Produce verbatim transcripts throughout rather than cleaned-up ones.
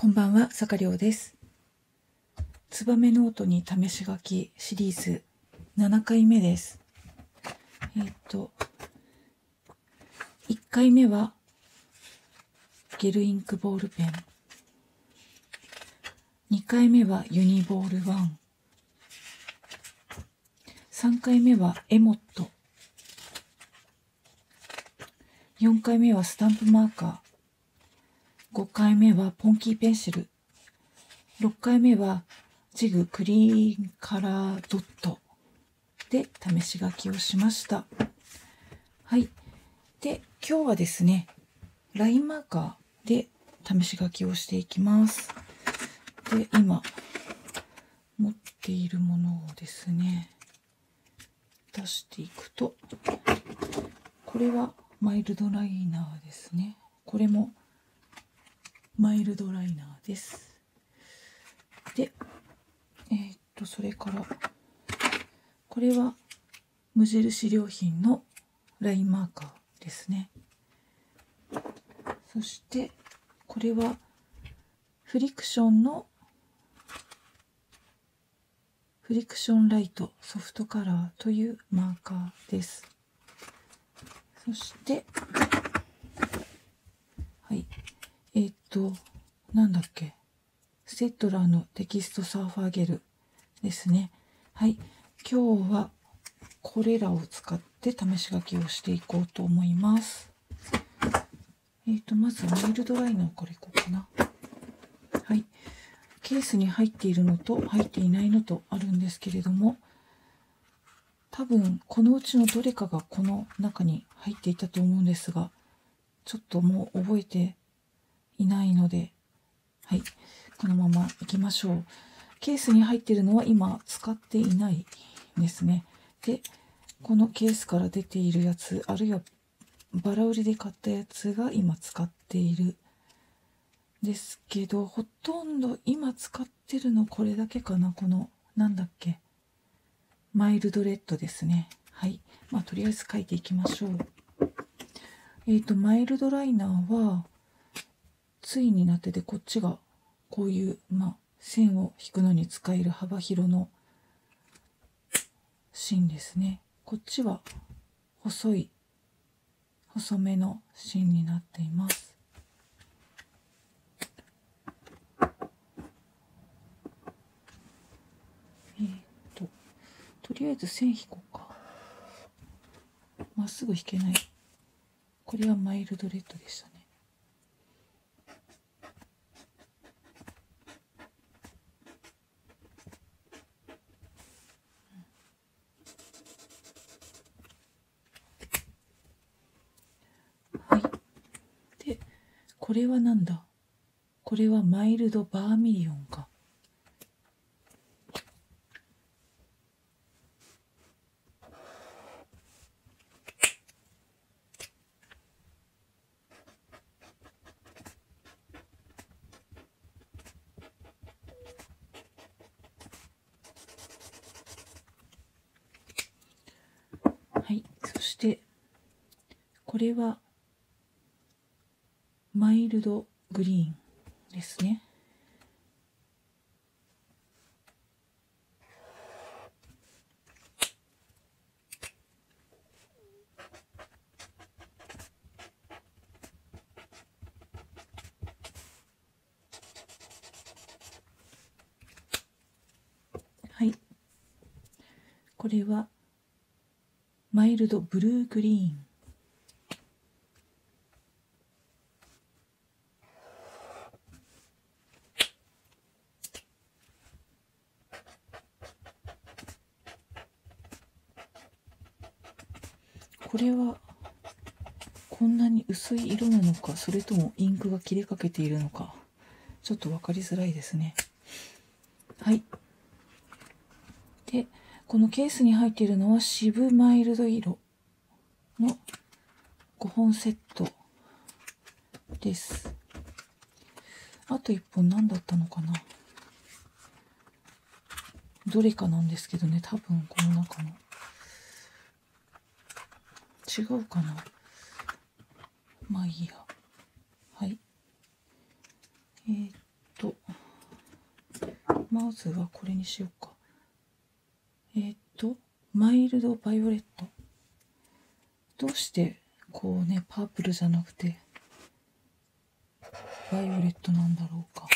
こんばんは、さかりょうです。ツバメノートに試し書きシリーズななかいめです。えっと、いっかいめはゲルインクボールペン。にかいめはユニボールワン。さんかいめはエモット。よんかいめはスタンプマーカー。ごかいめはポンキーペンシル。ろっかいめはジグクリーンカラードットで試し書きをしました。はい。で、今日はですね、ラインマーカーで試し書きをしていきます。で、今、持っているものをですね、出していくと、これは、マイルドライナーですね。これもマイルドライナーです。で、えー、っと、それから、これは無印良品のラインマーカーですね。そして、これはフリクションのフリクションライトソフトカラーというマーカーです。そして、はい、えっと、なんだっけ、セットラーのテキストサーファーゲルですね。はい、今日はこれらを使って試し書きをしていこうと思います。えっと、まずマイルドライナーからいこうかな。はい、ケースに入っているのと入っていないのとあるんですけれども、多分このうちのどれかがこの中に入っていたと思うんですが、ちょっともう覚えていないので、はい、このままいきましょう。ケースに入っているのは今使っていないですね。で、このケースから出ているやつ、あるいはバラ売りで買ったやつが今使っているですけど、ほとんど今使ってるのこれだけかな。このなんだっけ、マイルドレッドですね。はい。まあ、とりあえず書いていきましょう。えっと、マイルドライナーは、ついになってて、こっちが、こういう、まあ、線を引くのに使える幅広の芯ですね。こっちは、細い、細めの芯になっています。えーとりあえず線引こうか。まっすぐ引けない。これはマイルドレッドでしたね。はい。で、これはなんだ？これはマイルドバーミリオンか。これはマイルドグリーンですね。はい。これはマイルドブルーグリーン。これはこんなに薄い色なのか、それともインクが切れかけているのか、ちょっと分かりづらいですね。はい。で、このケースに入っているのは渋マイルド色のごほんセットです。あといっぽん何だったのかな。どれかなんですけどね、多分この中の。違うかな。まあいいや。はい。えー、っまずはこれにしようか。えっとマイルドバイオレット。どうしてこうねパープルじゃなくてバイオレットなんだろうか。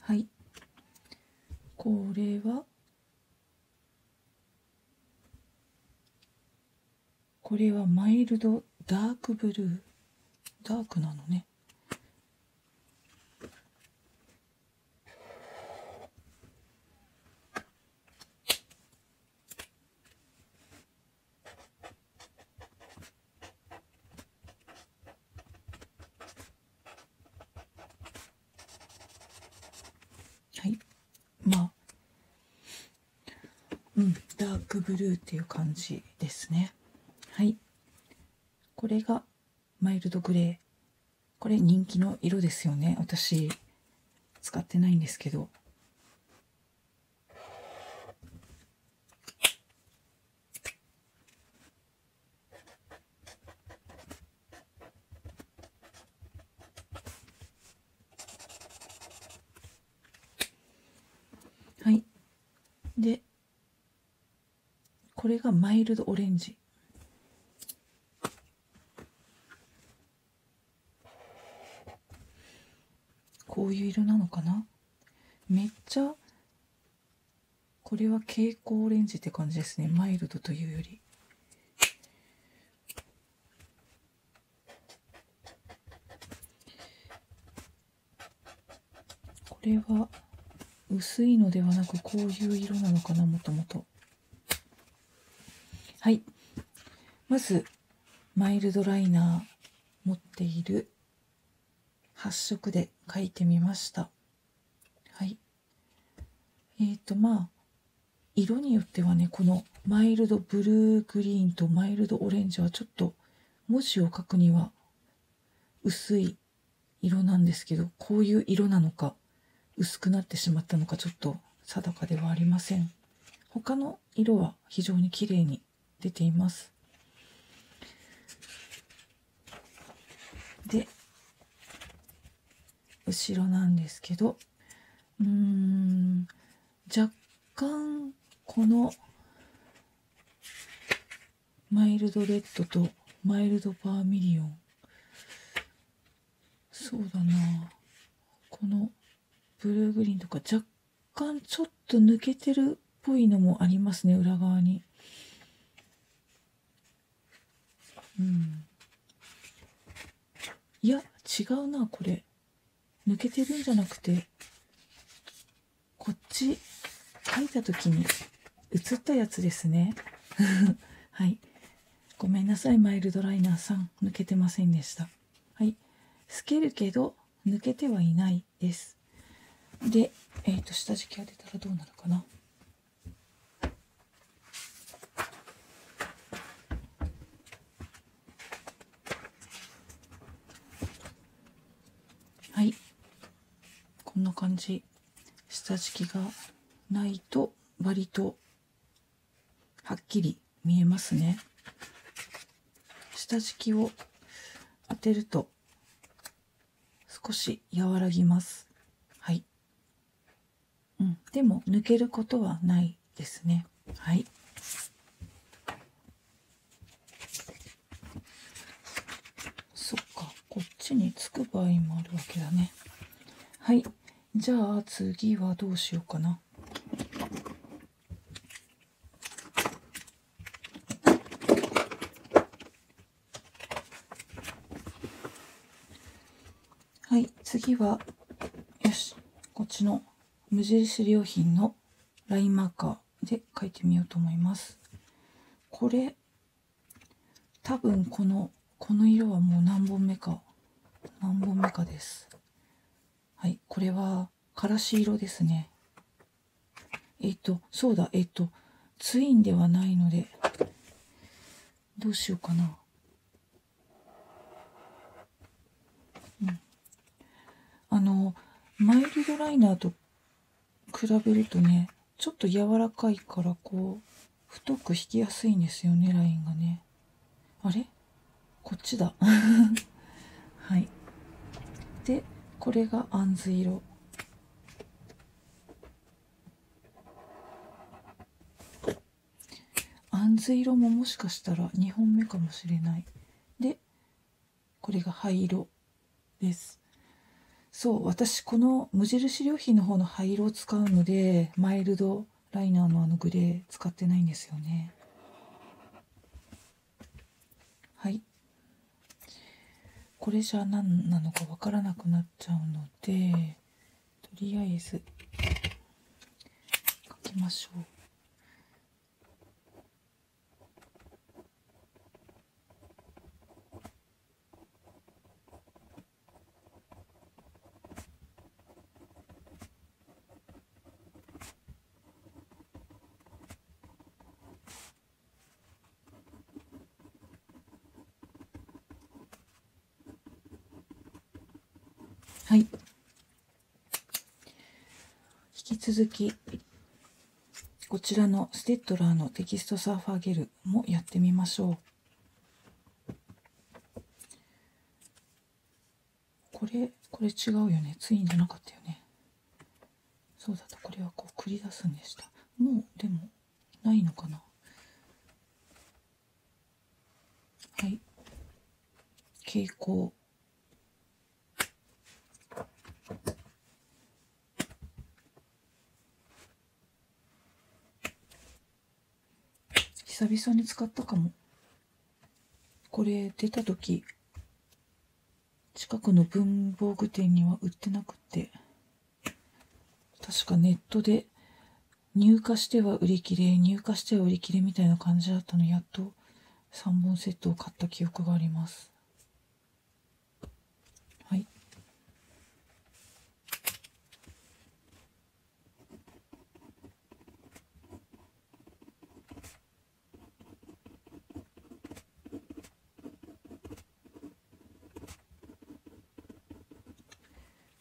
はい。これはこれはマイルドダークブルー。ダークなのね。はい。まあ、うん、ダークブルーっていう感じですね。はい。これがマイルドグレー。これ人気の色ですよね。私使ってないんですけど。はい。で、これがマイルドオレンジ。こういう色なのかな。めっちゃこれは蛍光オレンジって感じですね。マイルドというより。これは薄いのではなくこういう色なのかな、もともと。はい。まずマイルドライナー持っている発色で描いてみました。はい。えっと、まあ、色によってはね、このマイルドブルーグリーンとマイルドオレンジはちょっと文字を書くには薄い色なんですけど、こういう色なのか、薄くなってしまったのか、ちょっと定かではありません。他の色は非常に綺麗に出ています。で、後ろなんですけど、うーん、若干このマイルドレッドとマイルドバーミリオン、そうだな、このブルーグリーンとか若干ちょっと抜けてるっぽいのもありますね、裏側に。うん。いや、違うな、これ。抜けてるんじゃなくて、こっち描いた時に映ったやつですね。はい。ごめんなさい、マイルドライナーさん。抜けてませんでした。はい。透けるけど、抜けてはいないです。で、えっと、下敷き当てたらどうなるかな。はい。こんな感じ。下敷きがないと割とはっきり見えますね。下敷きを当てると少し和らぎます。はい。うん。でも抜けることはないですね。はい。そっか。こっちにつく場合もあるわけだね。はい。じゃあ次はどうしようかな。はい、次は、よし、こっちの無印良品のラインマーカーで描いてみようと思います。これ、多分この、この色はもう何本目か、何本目かです。はい、これはからし色ですね。えっと、そうだ、えっと、ツインではないので、どうしようかな。うん。あの、マイルドライナーと比べるとね、ちょっと柔らかいからこう太く引きやすいんですよね、ラインがね。あれ?こっちだはい。でこれがあんず色。あんず色ももしかしたらにほんめかもしれない。でこれが灰色です。そう、私この無印良品の方の灰色を使うので、マイルドライナーのあのグレー使ってないんですよね。はい。これじゃ何なのかわからなくなっちゃうので、とりあえず書きましょう。はい、引き続きこちらのステッドラーのテキストサーファーゲルもやってみましょう。これこれ違うよね、ツインじゃなかったよね。そうだった、これはこう繰り出すんでした。もうでもないのかな。はい、蛍光久々に使ったかも。これ出た時近くの文房具店には売ってなくて、確かネットで入荷しては売り切れ、入荷しては売り切れみたいな感じだったの。やっとさんぼんセットを買った記憶があります。はい、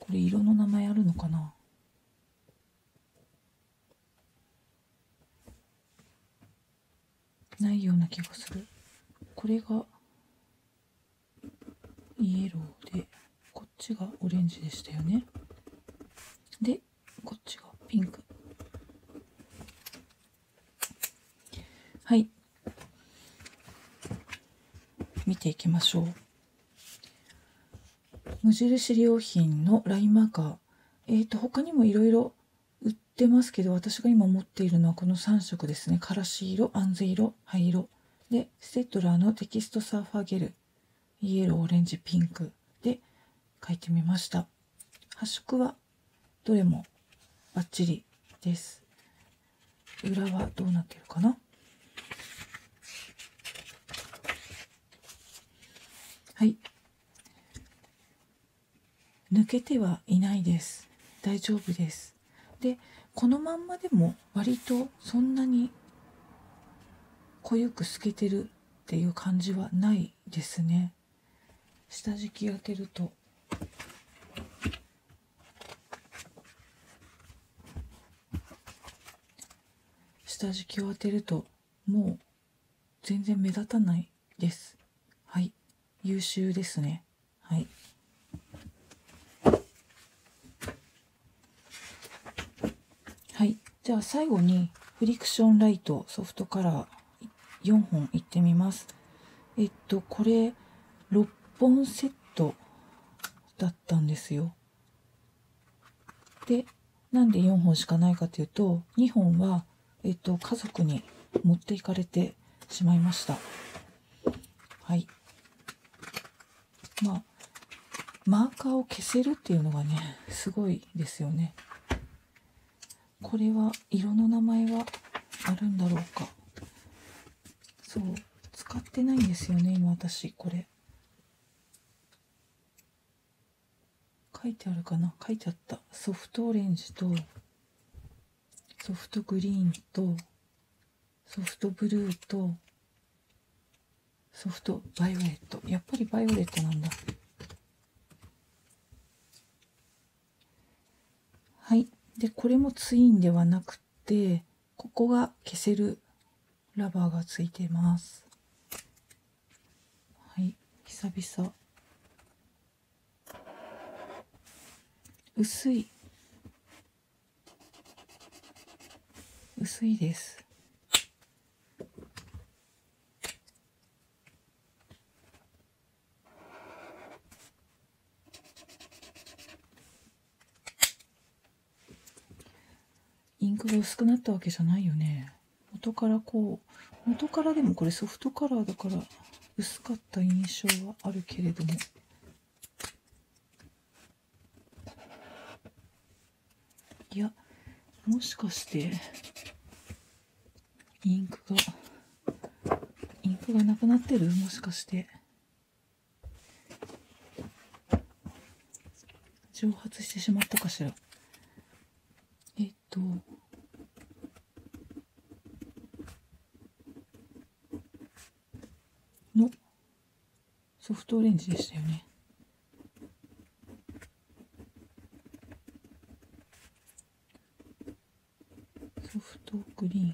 これ色の名前あるのかな。ないような気がする。これがイエローで、こっちがオレンジでしたよね。でこっちがピンク。はい、見ていきましょう。無印良品のラインマーカー、えーと他にもいろいろ売ってますけど、私が今持っているのはこのさんしょくですね。からし色、あんず色、灰色で、ステッドラーのテキストサーファーゲル、イエロー、オレンジ、ピンクで描いてみました。発色はどれもバッチリです。裏はどうなってるかな。はい、抜けてはいないです。大丈夫です。でこのまんまでも割とそんなに濃ゆく透けてるっていう感じはないですね。下敷き開けると下敷きを当てるともう全然目立たないです。はい、優秀ですね。はい、はい、じゃあ最後にフリクションライトソフトカラーよんほんいってみます。えっとこれろっぽんセットだったんですよ。でなんでよんほんしかないかというと、にほんは、えっと、家族に持っていかれてしまいました。はい、まあマーカーを消せるっていうのがねすごいですよね。これは色の名前はあるんだろうか。そう、使ってないんですよね今私。これ書いてあるかな。書いてあった。ソフトオレンジとソフトグリーンとソフトブルーとソフトバイオレット。やっぱりバイオレットなんだ。はい、でこれもツインではなくで、ここが消せるラバーがついてます。はい、久々薄い薄いです。インクが薄くなったわけじゃないよね。元からこう、元からでもこれソフトカラーだから薄かった印象はあるけれども。いや、もしかして、インクが、インクがなくなってる？もしかして。蒸発してしまったかしら。えっと、のソフトオレンジでしたよね。ソフトグリー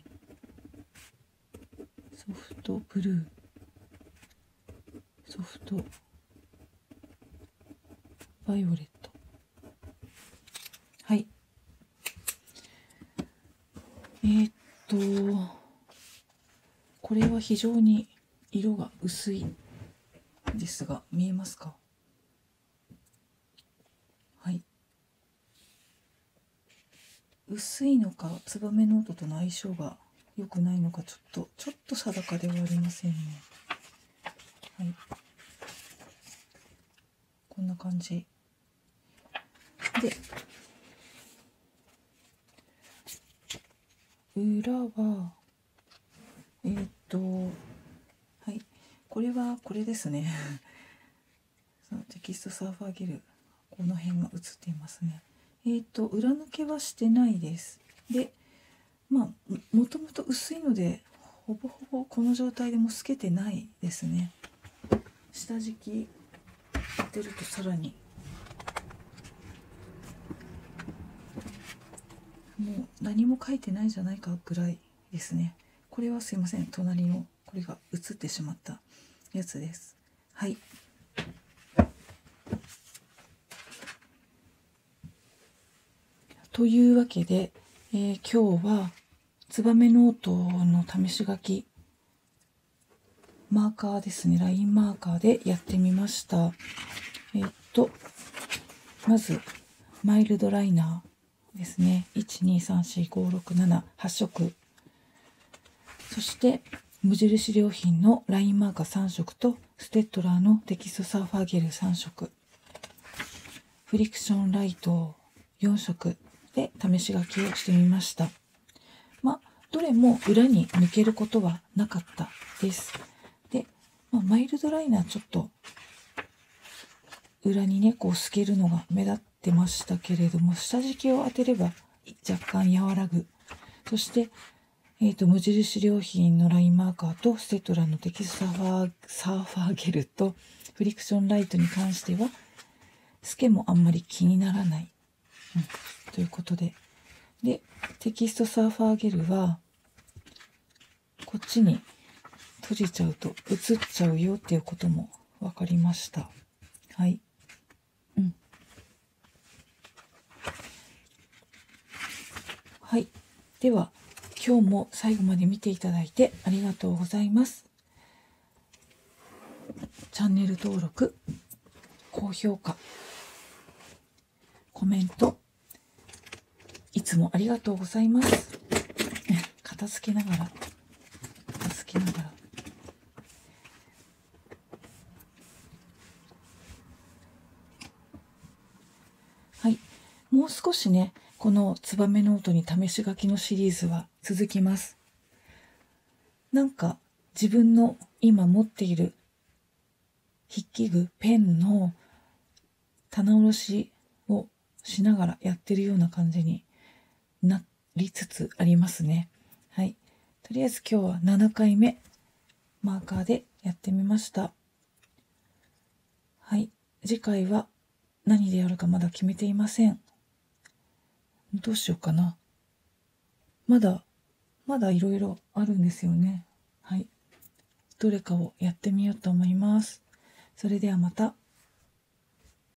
ン、ソフトブルー、ソフトバイオレット。えっと、これは非常に色が薄いですが、見えますか？はい。薄いのか、ツバメノートとの相性が良くないのか、ちょっと、ちょっと定かではありませんね。はい。こんな感じ。で、裏は、えー、っと、はい、これはこれですね。そのテキストサーファーゲル、この辺が映っていますね。えー、っと、裏抜けはしてないです。で、まあ、もともと薄いので、ほぼほぼこの状態でも透けてないですね。下敷き当てるとさらに。もう何も書いてないじゃないかぐらいですね。これはすいません、隣のこれが映ってしまったやつです。はい、というわけで、えー、今日はツバメノートの試し書き、マーカーですね、ラインマーカーでやってみました。えー、っとまずマイルドライナーですね。いち、に、さん、よん、ご、ろく、なな、はち色。そして、無印良品のラインマーカーさん色と、ステッドラーのテキストサーファーゲルさん色。フリクションライトよん色で試し書きをしてみました。まあ、どれも裏に抜けることはなかったです。で、まあ、マイルドライナーちょっと、裏にね、こう透けるのが目立って、出ましたけれども、下敷きを当てれば若干和らぐ。そして、えーと、無印良品のラインマーカーとステトラのテキストサーファー、サーファーゲルとフリクションライトに関しては透けもあんまり気にならない、うん、ということで、でテキストサーファーゲルはこっちに閉じちゃうと映っちゃうよっていうことも分かりました。はい、はい、では今日も最後まで見ていただいてありがとうございます。チャンネル登録、高評価、コメント、いつもありがとうございます。片付けながら、片付けながら。はい、もう少しね、このツバメノートに試し書きのシリーズは続きます。なんか自分の今持っている筆記具、ペンの棚卸しをしながらやってるような感じになりつつありますね。はい。とりあえず今日はななかいめマーカーでやってみました。はい。次回は何でやるかまだ決めていません。どうしようかな。まだまだいろいろあるんですよね。はい、どれかをやってみようと思います。それではまた。